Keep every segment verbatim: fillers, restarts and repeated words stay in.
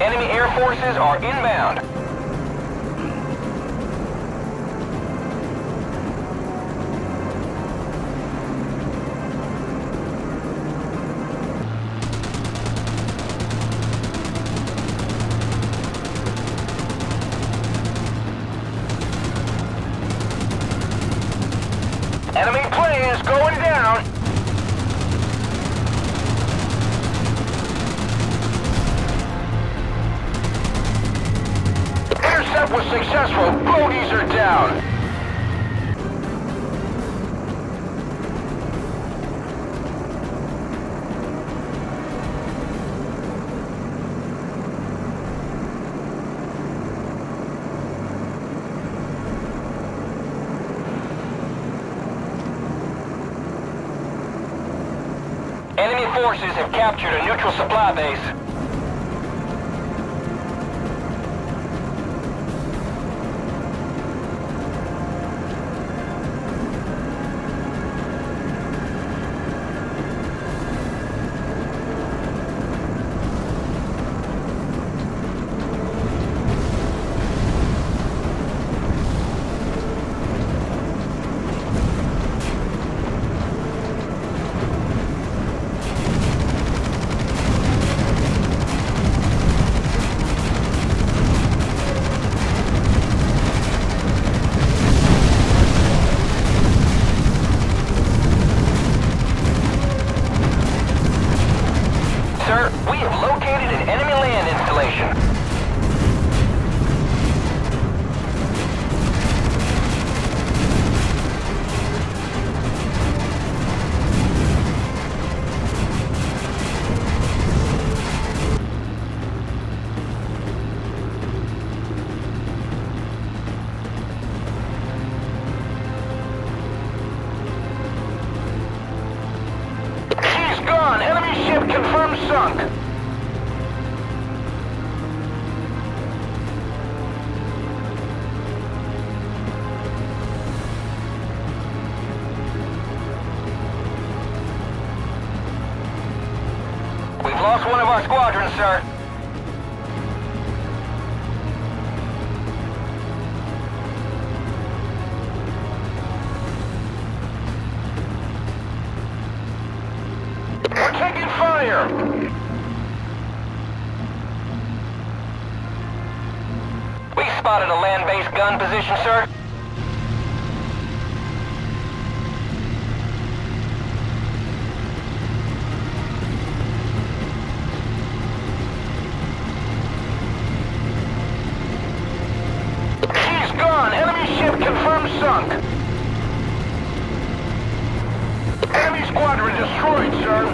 Enemy air forces are inbound. Enemy plane is going down. Was successful. Bogies are down. Enemy forces have captured a neutral supply base. One of our squadrons, sir. We're taking fire. We spotted a land-based gun position, sir. Sunk. Enemy squadron destroyed, sir.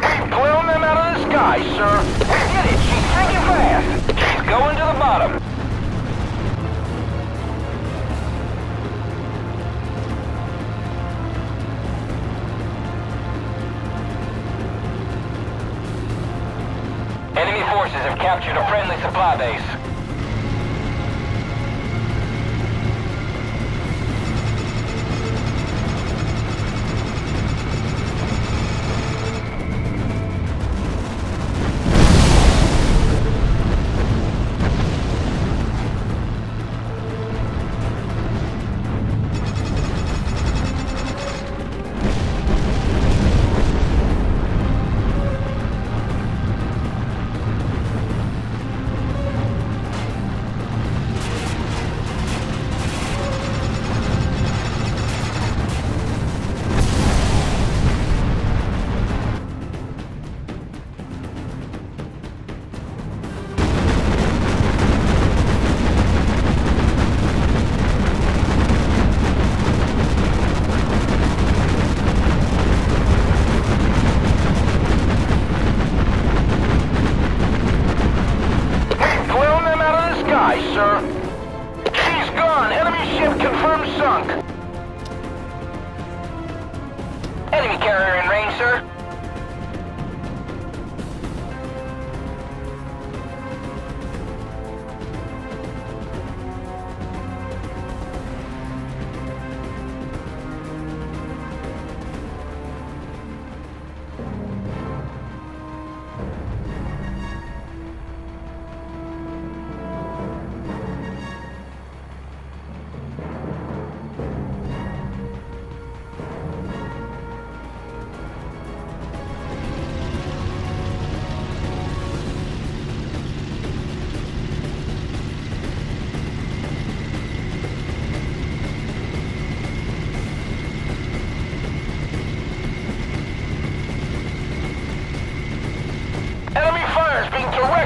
Keep blowing them out of the sky, sir. Get it, she's sinking fast. She's going to the bottom. Forces have captured a friendly supply base.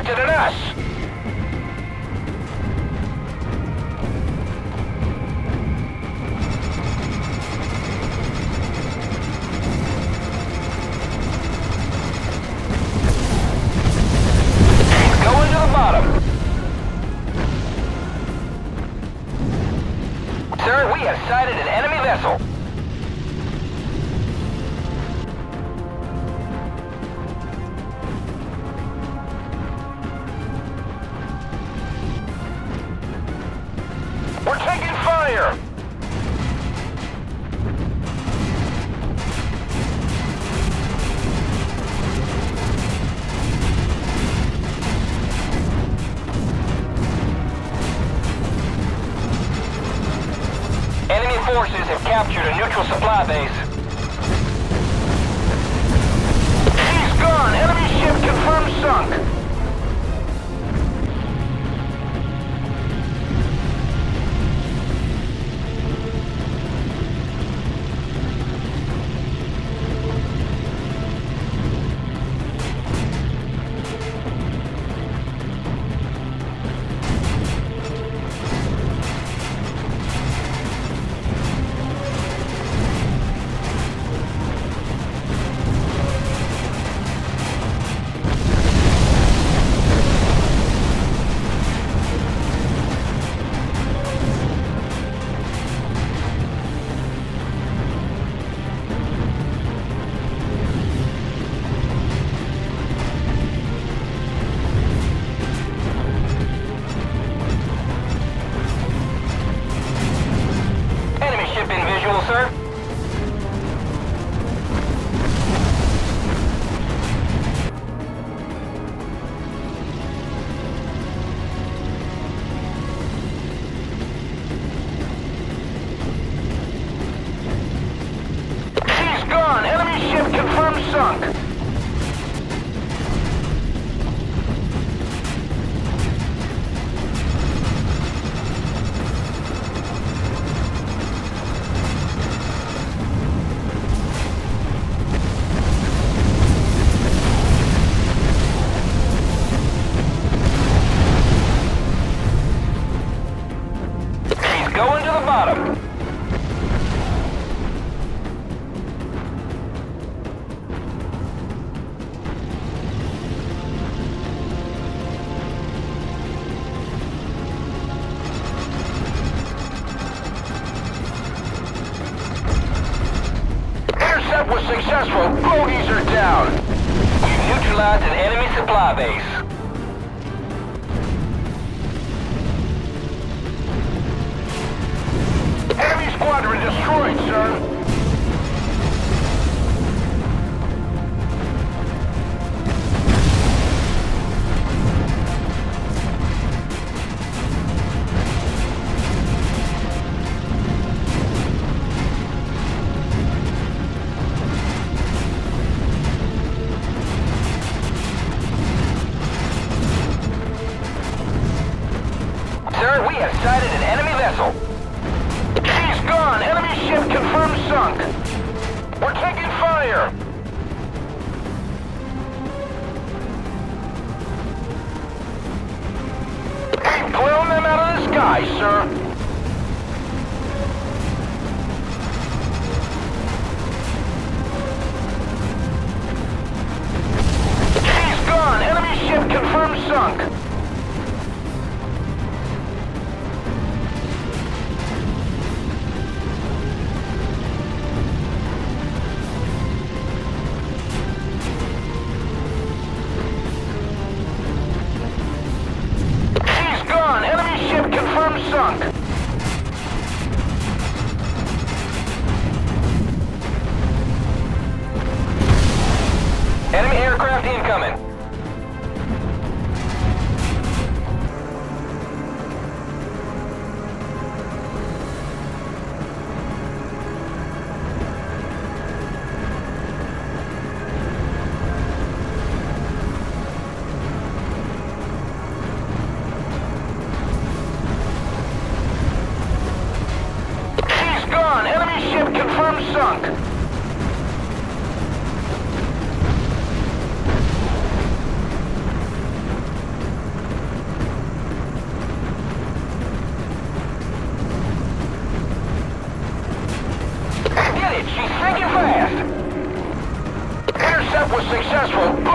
better than us! Sir, we have sighted an enemy vessel. We're taking fire! Forces have captured a neutral supply base. He's gone! Enemy ship confirmed sunk! Sir? She's gone! Enemy ship confirmed sunk! Going to the bottom. Intercept was successful. Bogies are down. We've neutralized an enemy supply base. Squadron destroyed, sir! Sir, we have sighted an enemy vessel! Gone! Enemy ship confirmed sunk! We're taking fire! Keep blowing them out of the sky, sir! She's gone! Enemy ship confirmed sunk! Sunk.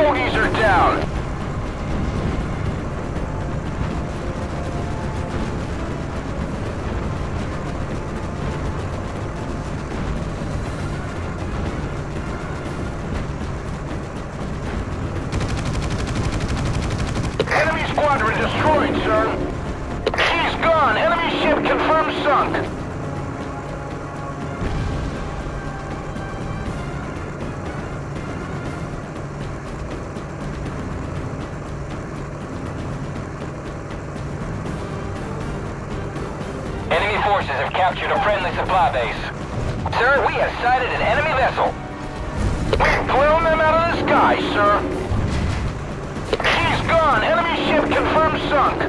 bogies are down! Enemy squadron destroyed, sir. She's gone. Enemy ship confirmed sunk. Forces have captured a friendly supply base. Sir, we have sighted an enemy vessel. We've blown them out of the sky, sir. She's gone. Enemy ship confirmed sunk.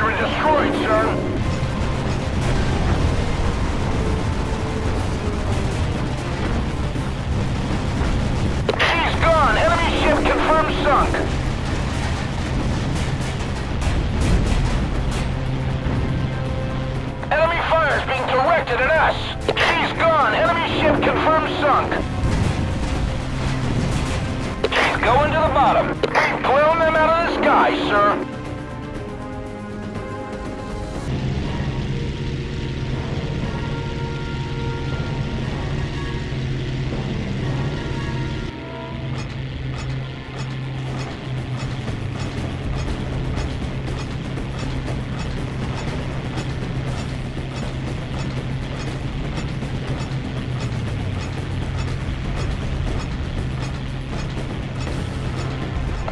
Destroyed, sir. She's gone. Enemy ship confirmed sunk. Enemy fire's being directed at us. She's gone. Enemy ship confirmed sunk. She's going to the bottom. We've blown them out of the sky, sir.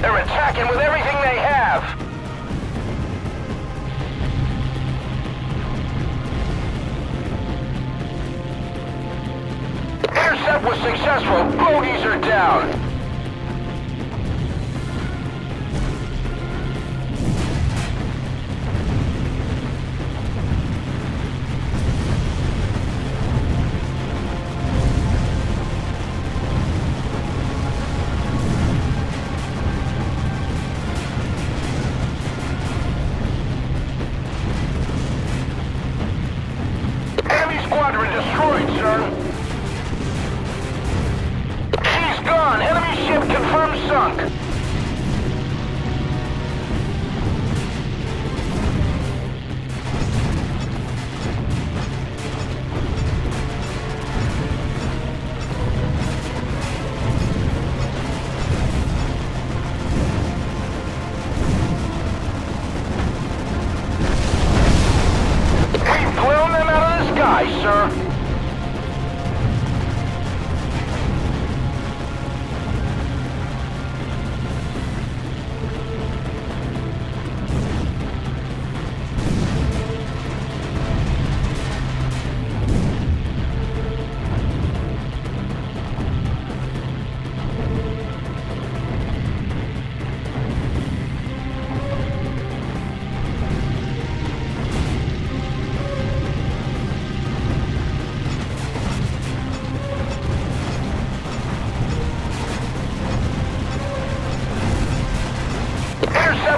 They're attacking with everything they have! Intercept was successful! Bogies are down! Destroyed, sir. She's gone. Enemy ship confirmed sunk. We've blown them out of the sky, sir.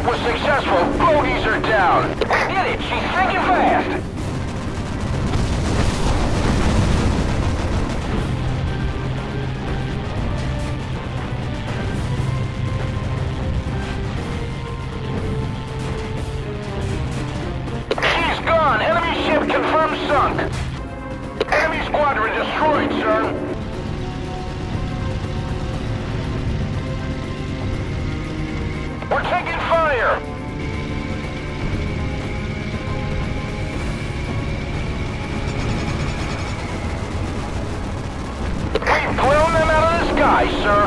Was successful. Bogies are down. We did it. She's sinking fast. She's gone. Enemy ship confirmed sunk. Enemy squadron destroyed, sir. We're taking fire! We've blown them out of the sky, sir!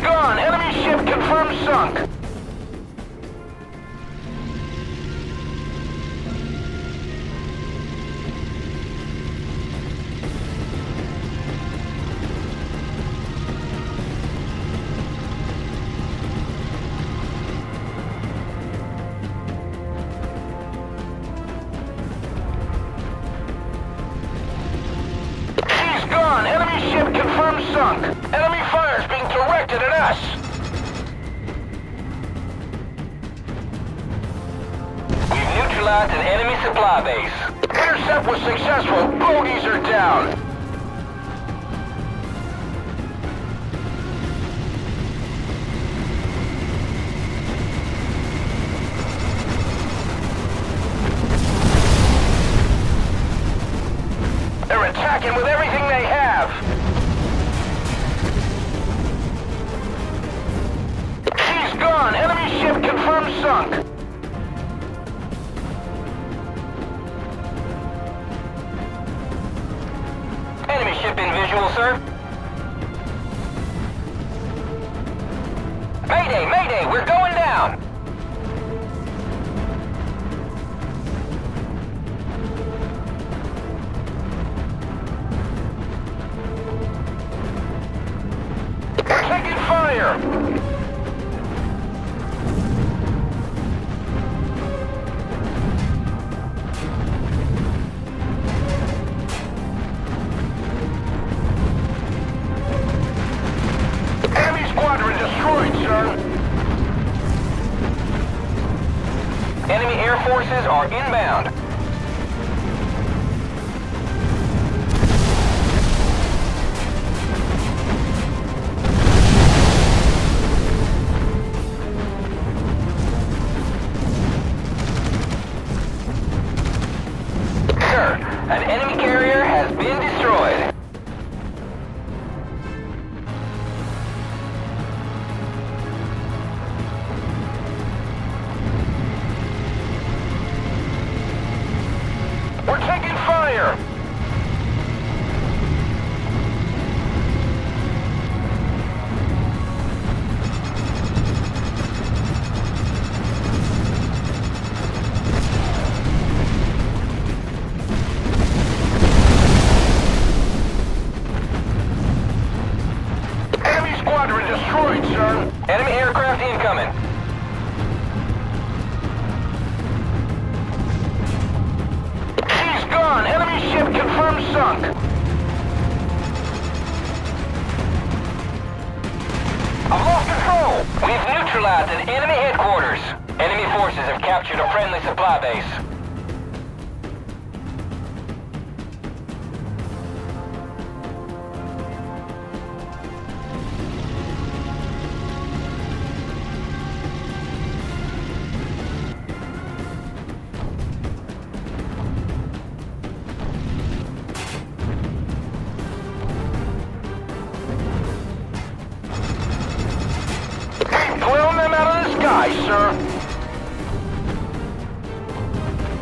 gone. Enemy ship confirmed sunk. Sunk. Enemy fires being directed at us. We've neutralized an enemy supply base. Intercept was successful. Bogies are down. They're attacking with everything they have. Enemy ship confirmed sunk. Enemy ship in visual, sir. Mayday, mayday, we're going down. We're taking fire. Enemy air forces are inbound. Sir, an enemy carrier has been destroyed. Destroyed, sir. Enemy aircraft incoming. She's gone. Enemy ship confirmed sunk. I've lost control. We've neutralized an enemy headquarters. Enemy forces have captured a friendly supply base. Sir.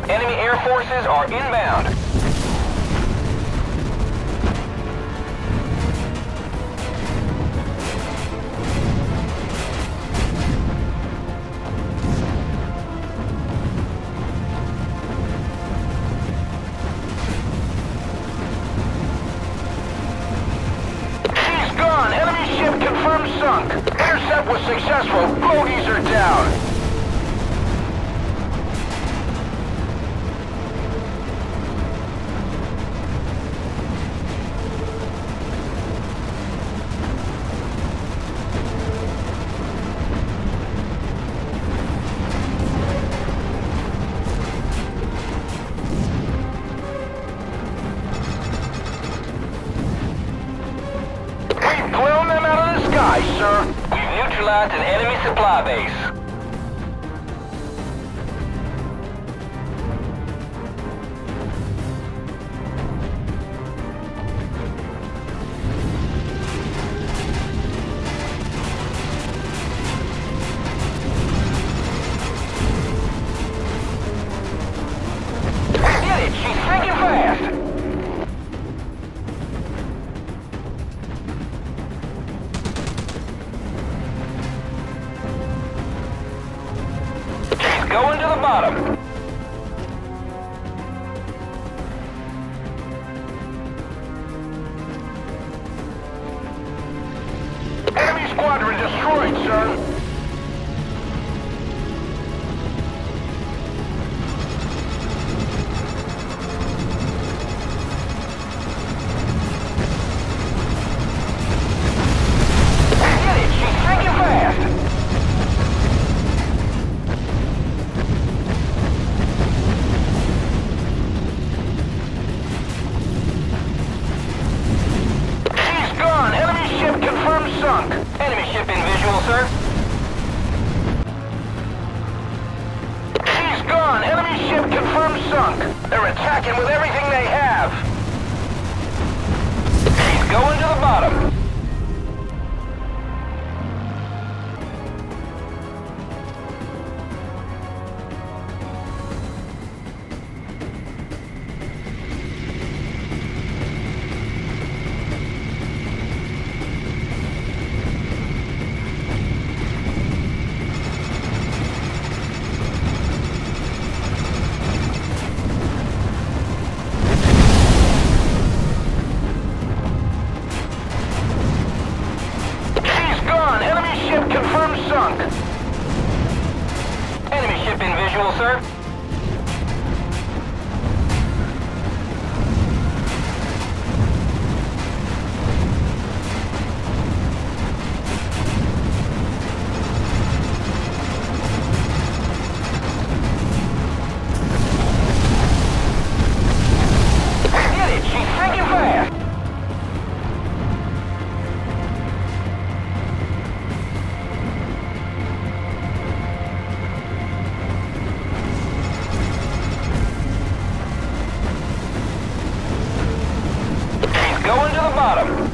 Enemy air forces are inbound. She's gone. Enemy ship confirmed sunk. Intercept was successful. Bogies are down. Sir, we've neutralized an enemy supply base. We did it! She's sinking fast! going to the bottom. Enemy squadron destroyed, sir. Enemy ship in visual, sir. She's gone. Enemy ship confirmed sunk. They're attacking with everything they have. She's going to the bottom. Sunk. Enemy ship in visual, sir. Going to the bottom.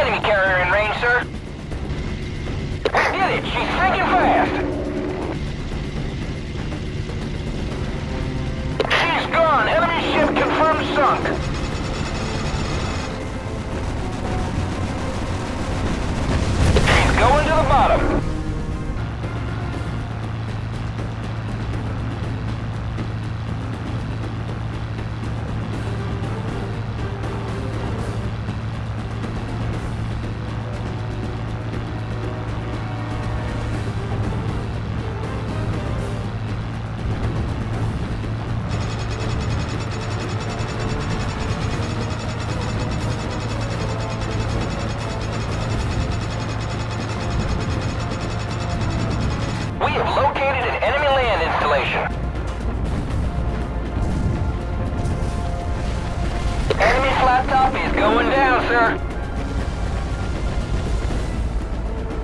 Enemy carrier in range, sir. We did it! She's sinking fast! She's gone! Enemy ship confirmed sunk! She's going to the bottom! Enemy flat top is going down, sir.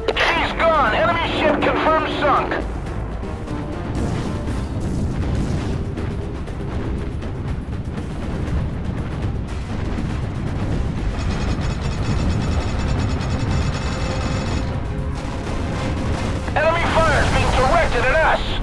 She's gone. Enemy ship confirmed sunk. Enemy fire is being directed at us.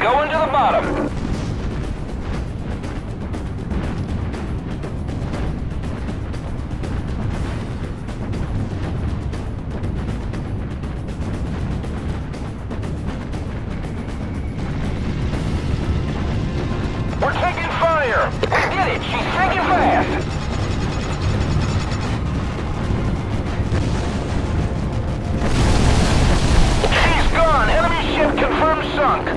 Going to the bottom. We're taking fire. We did it. She's sinking fast. She's gone. Enemy ship confirmed sunk.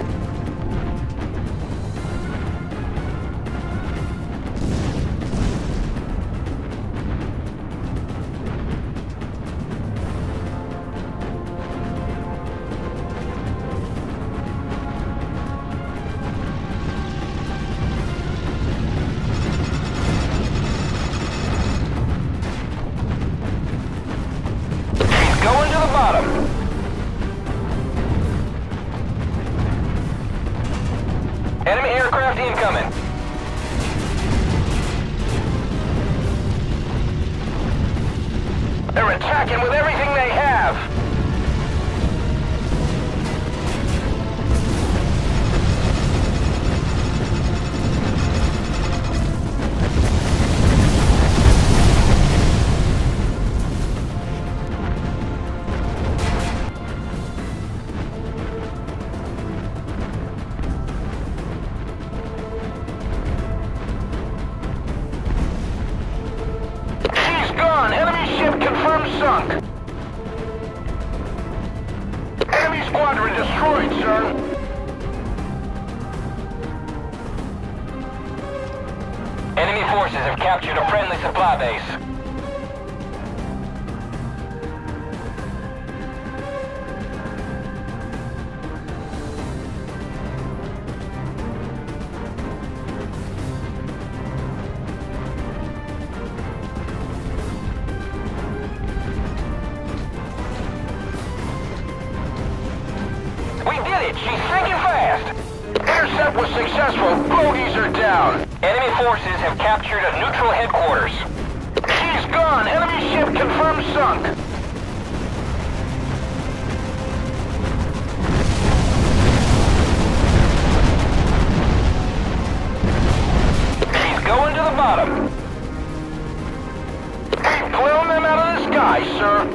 They're attacking with everything they have. Sunk. Enemy squadron destroyed, sir. Enemy forces have captured a friendly supply base. She's sinking fast! Intercept was successful. Bogies are down. Enemy forces have captured a neutral headquarters. She's gone. Enemy ship confirmed sunk. She's going to the bottom. Keep blowing them out of the sky, sir.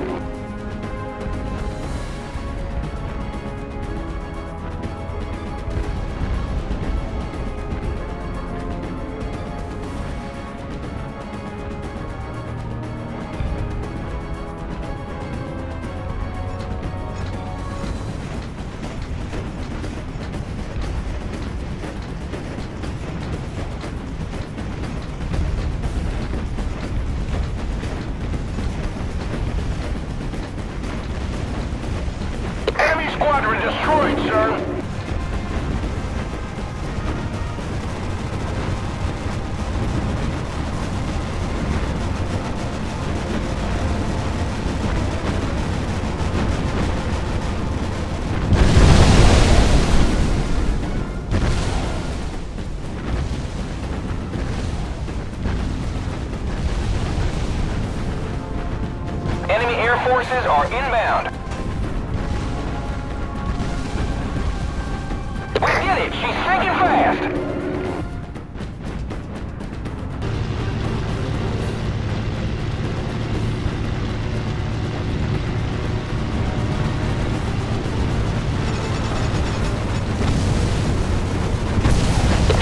Squadron destroyed, sir. Enemy air forces are inbound. She's sinking fast!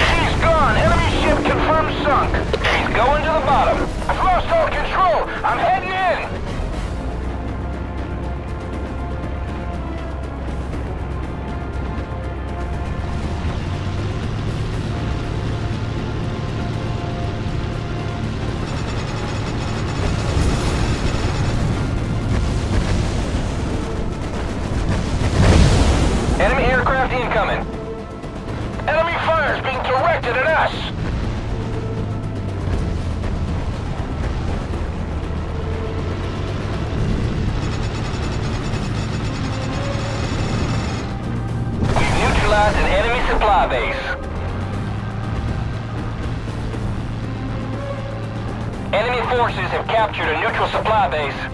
She's gone! Enemy ship confirmed sunk! She's going to the bottom! I've lost all control! I'm heading in! Coming. Enemy fire is being directed at us! We've neutralized an enemy supply base. Enemy forces have captured a neutral supply base.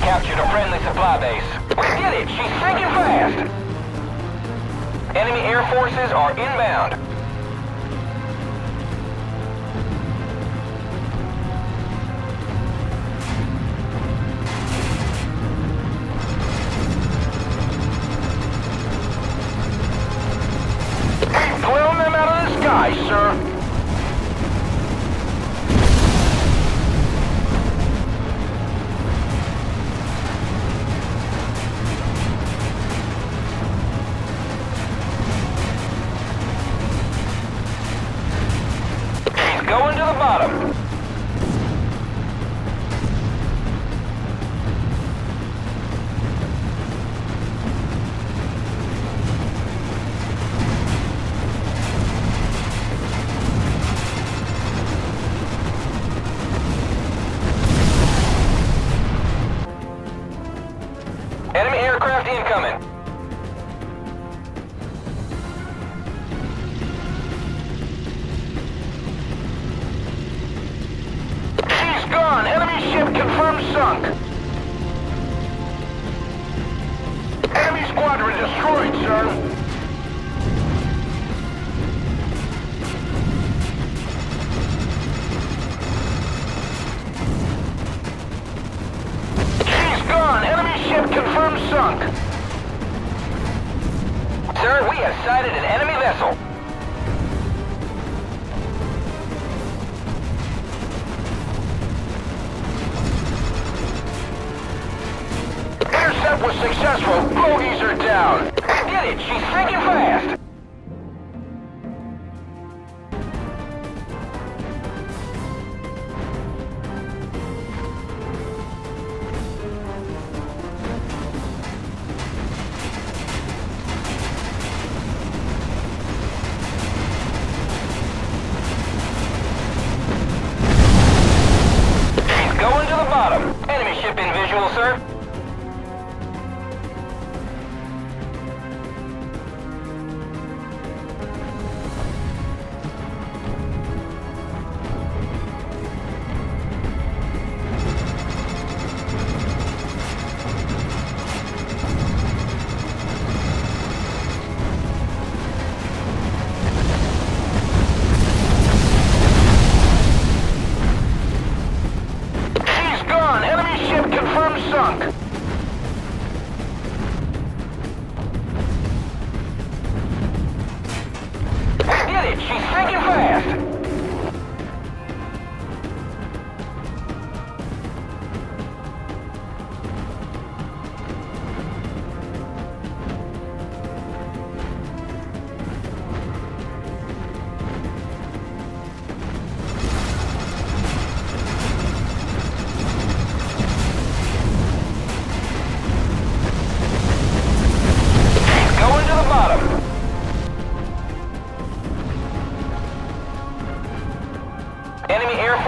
Captured a friendly supply base. We did it! She's sinking fast! Enemy air forces are inbound. Keep blowing them out of the sky, sir! Aircraft incoming. She's gone. Enemy ship confirmed sunk. Enemy squadron destroyed, sir. Confirmed sunk. Sir, we have sighted an enemy vessel. Intercept was successful. Bogies are down. Get it, she's sinking fast.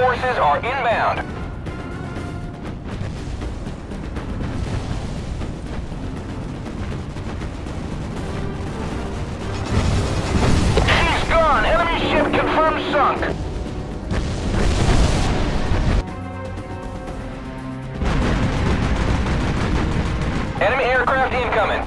Forces are inbound. She's gone. Enemy ship confirmed sunk. Enemy aircraft incoming.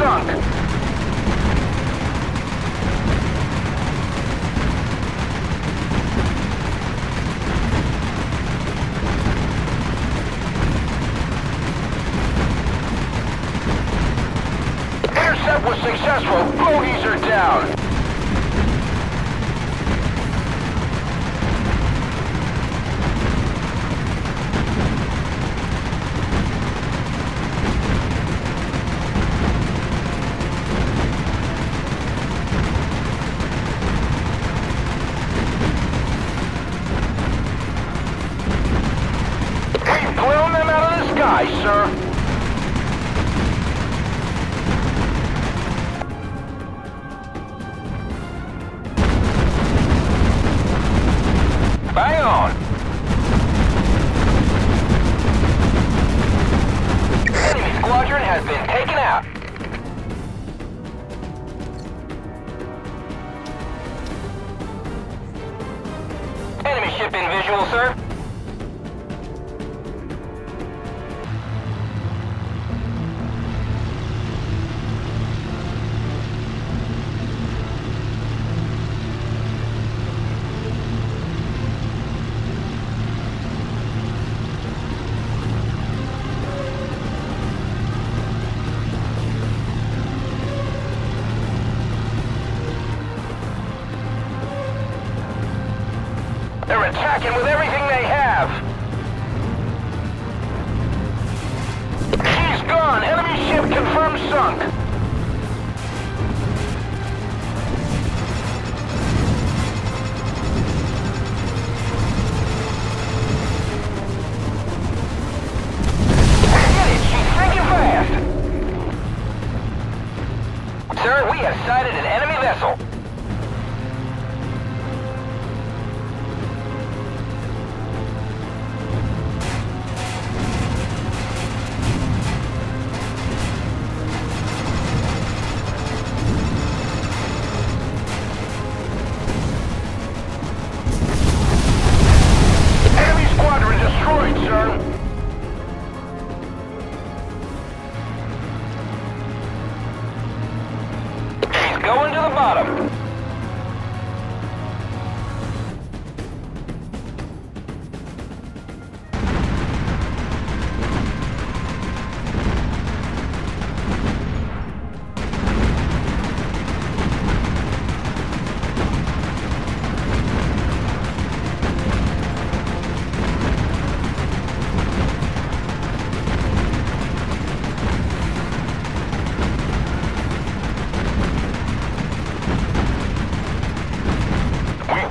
Sunk. Intercept was successful. Bogies are down. Attacking with everything they have. She's gone. Enemy ship confirmed sunk. Get it. She's sinking fast. to the bottom.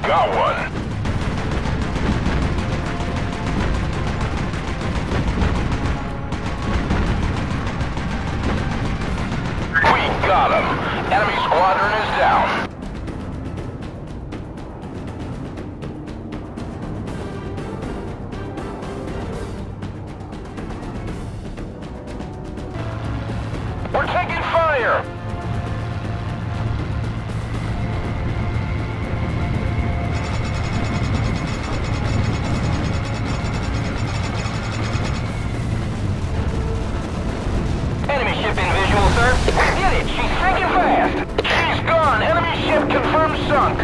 Got one. We got him. Enemy squadron is down. We're taking fire. Sunk.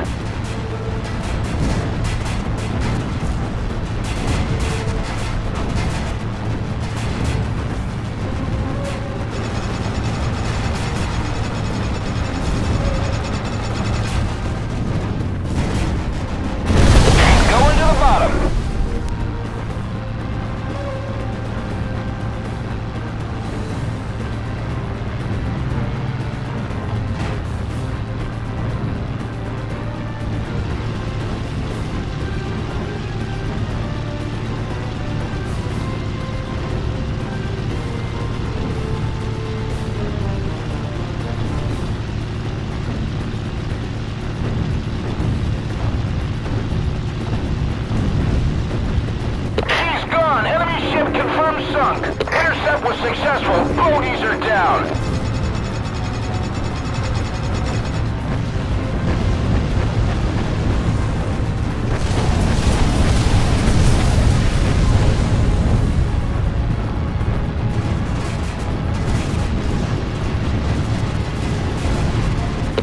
Intercept was successful. Bogies are down.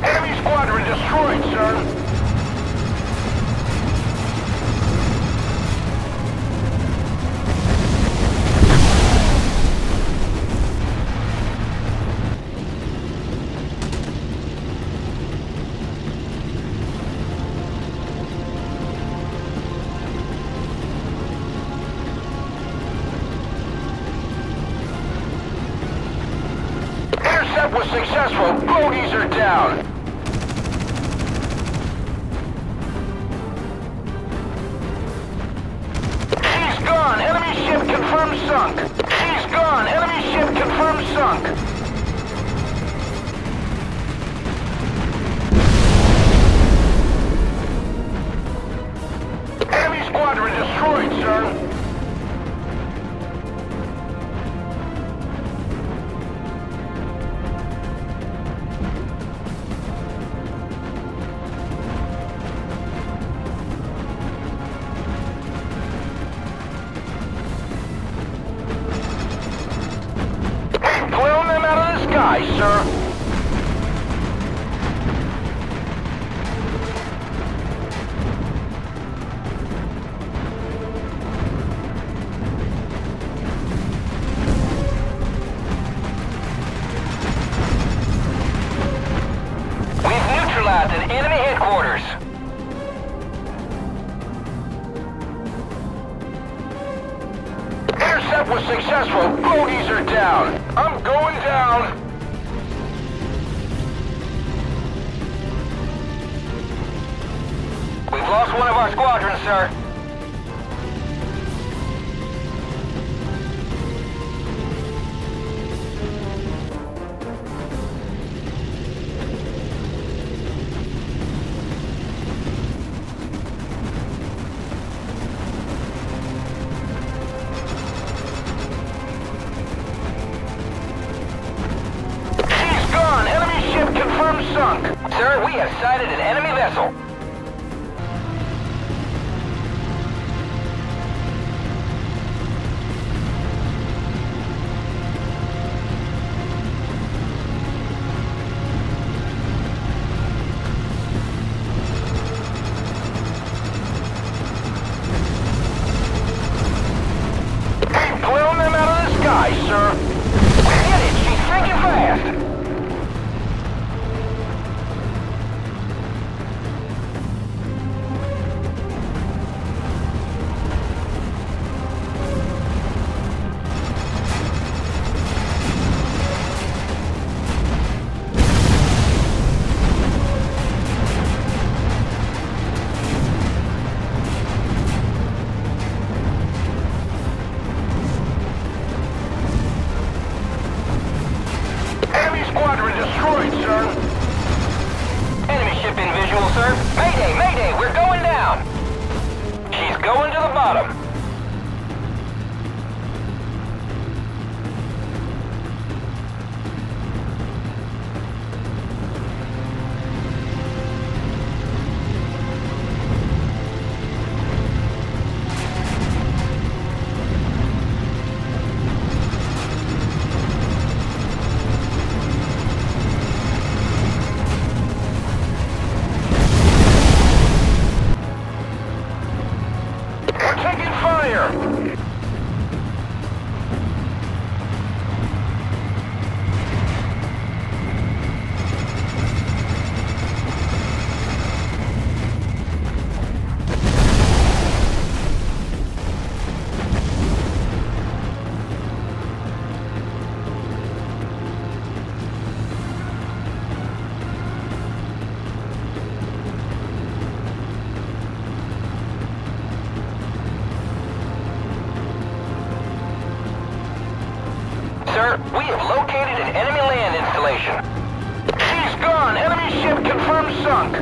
Enemy squadron destroyed, sir. Was successful. Bogies are down. She's gone. Enemy ship confirmed sunk. She's gone. Enemy ship confirmed sunk. Aye, sir. We've neutralized an enemy headquarters. Intercept was successful. Bogies are down. I'm going down. Lost one of our squadrons, sir. She's gone. Enemy ship confirmed sunk. Sir, we have sighted an enemy vessel. destroyed, sir. Enemy ship in visual, sir. Mayday, mayday, we're going down. She's going to the bottom. We have located an enemy land installation. She's gone! Enemy ship confirmed sunk!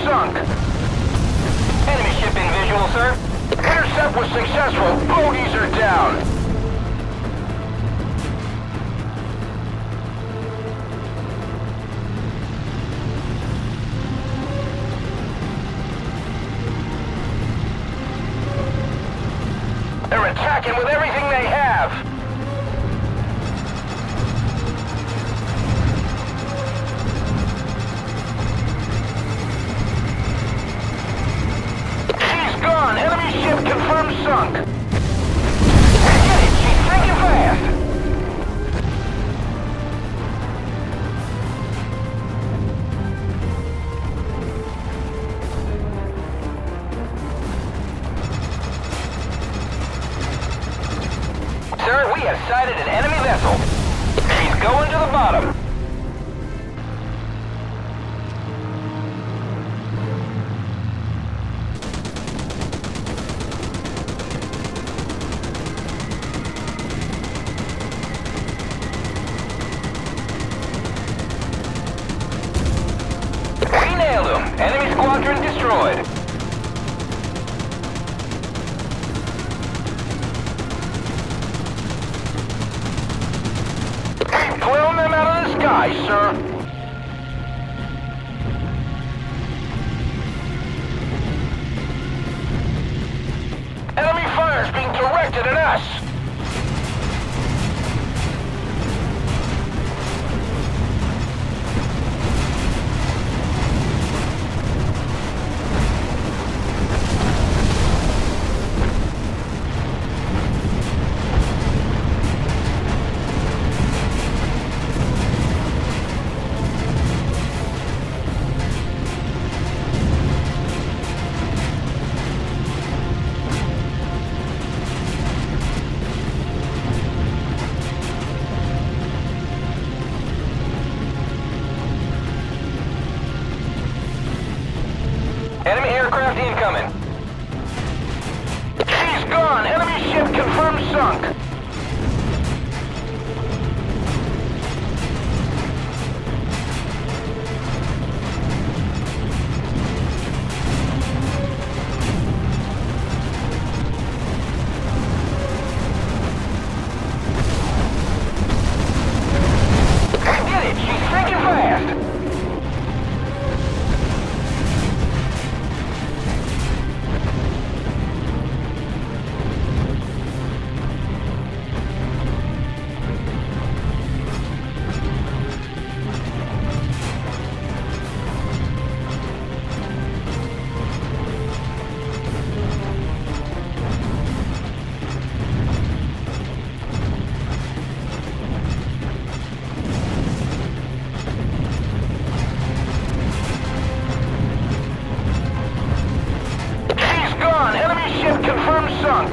Sunk. Enemy ship in visual, sir. Intercept was successful. Bogies are down. They're attacking with everything they have. Confirmed sunk. Get it, she's sinking fast. Sir, we have sighted an enemy vessel. She's going to the bottom. Enemy squadron destroyed. Keep blowing them out of the sky, sir. Enemy fire's being directed at us. Incoming. She's gone! Enemy ship confirmed sunk! Get it! She's sinking fast! Storm sunk.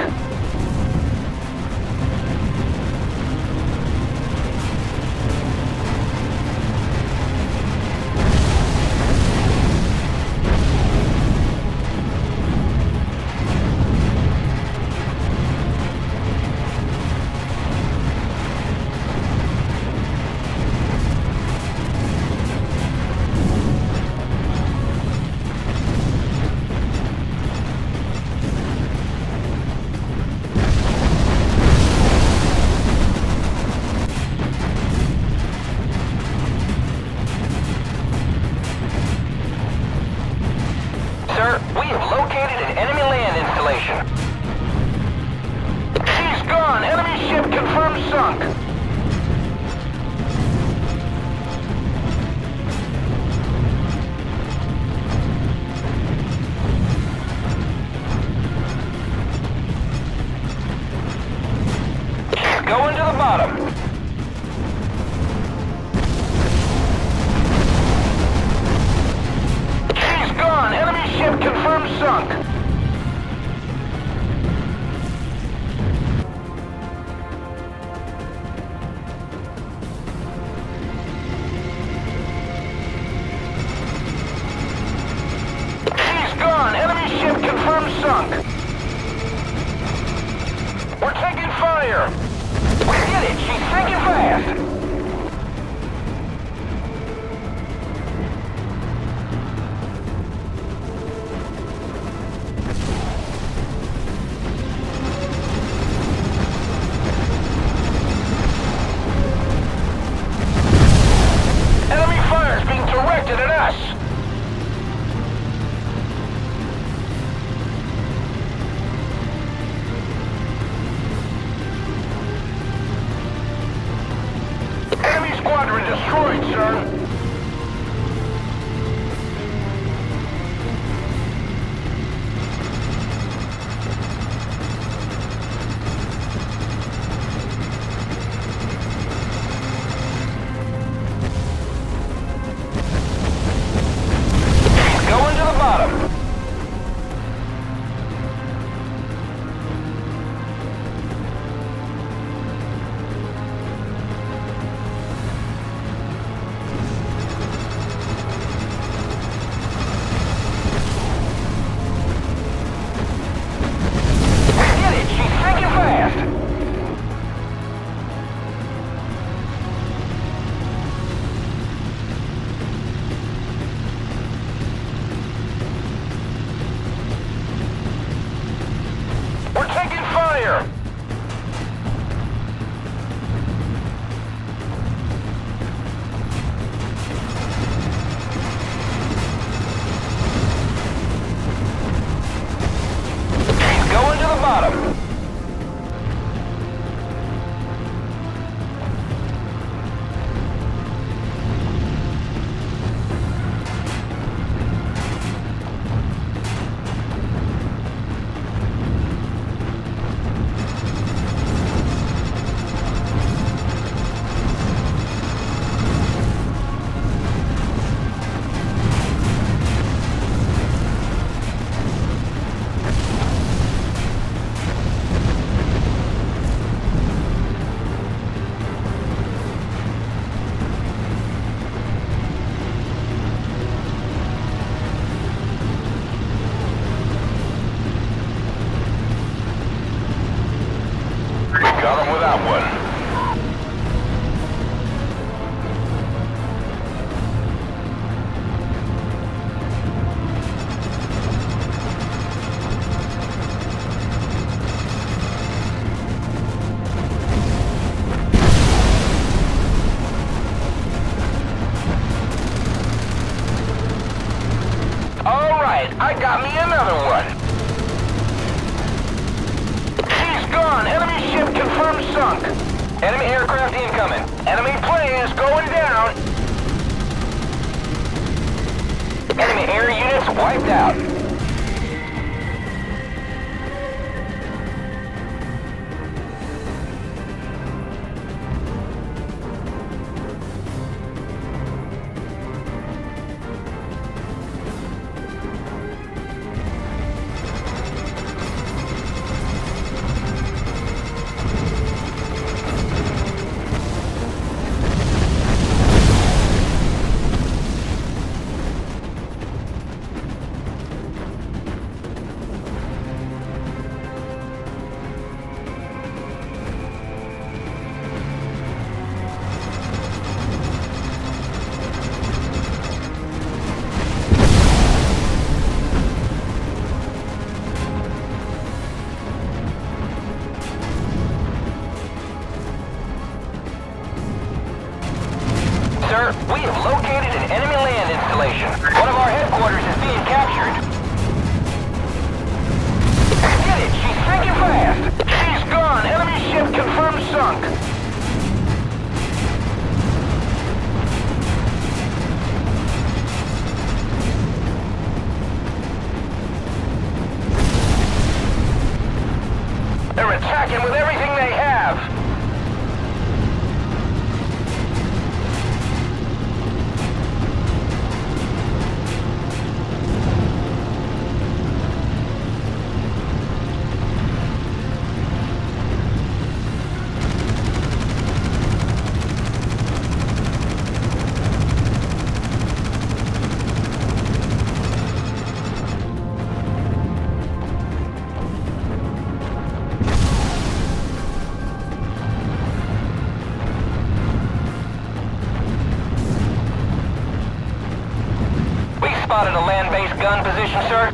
Gun position, sir.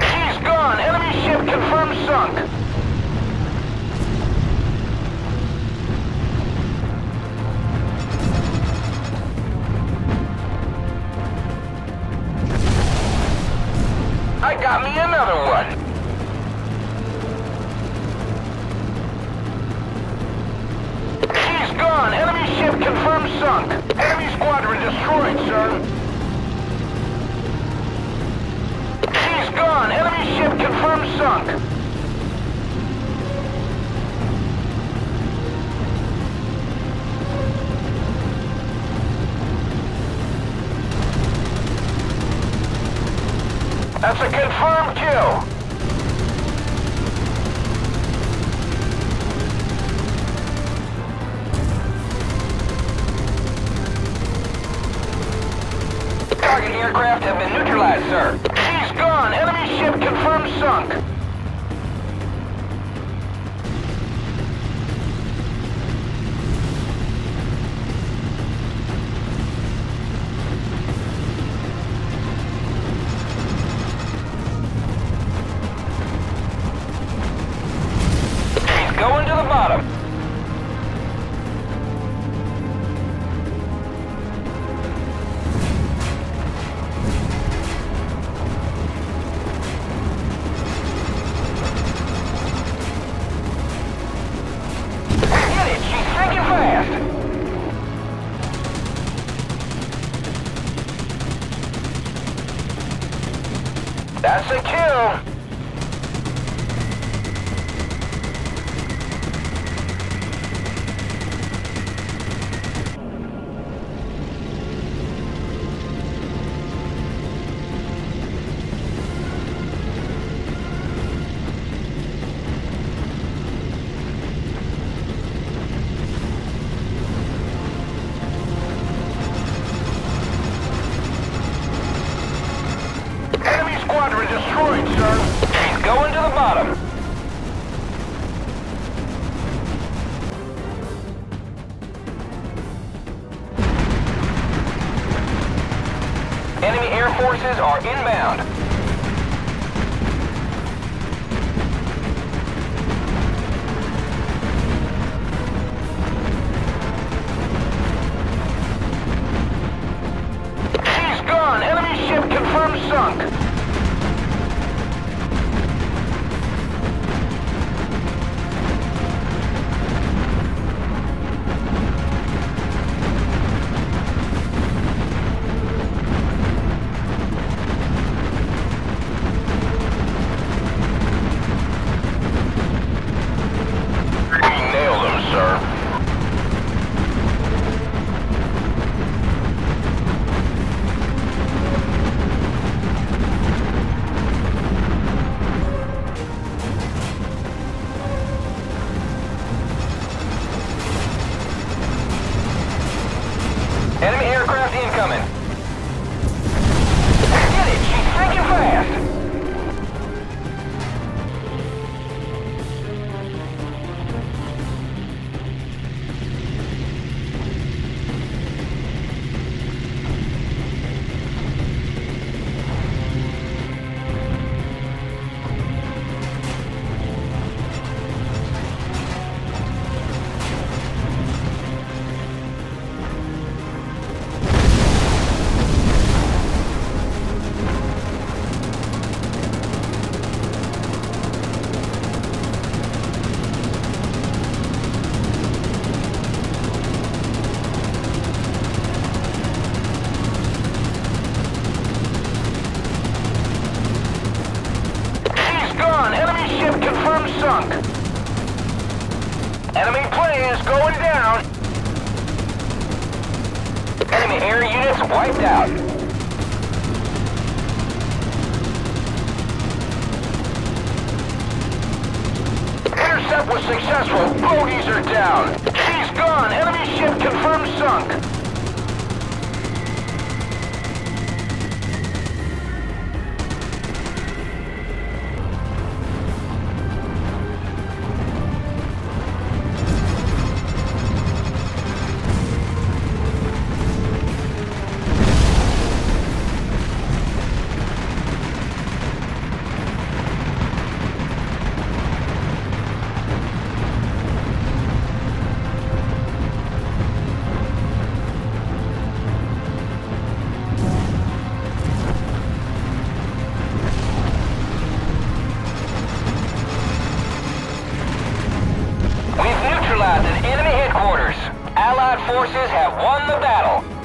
She's gone. Enemy ship confirmed sunk. I got me another one. She's gone. Enemy ship confirmed sunk. Enemy squadron destroyed, sir. She's gone. Enemy ship confirmed sunk. That's a confirmed kill! Target aircraft have been neutralized, sir. She's gone! Enemy ship confirmed sunk! Going to the bottom. Get it! She's sinking fast! That's a kill! Destroyed, sir. She's going to the bottom. Enemy air forces are inbound. She's gone. Enemy ship confirmed sunk. Enemy aircraft incoming. Get it! She's sinking fast! Sunk. Enemy plane is going down. Enemy air units wiped out. Intercept was successful. Bogies are down. She's gone. Enemy ship confirmed sunk. neutralizes enemy headquarters. Allied forces have won the battle.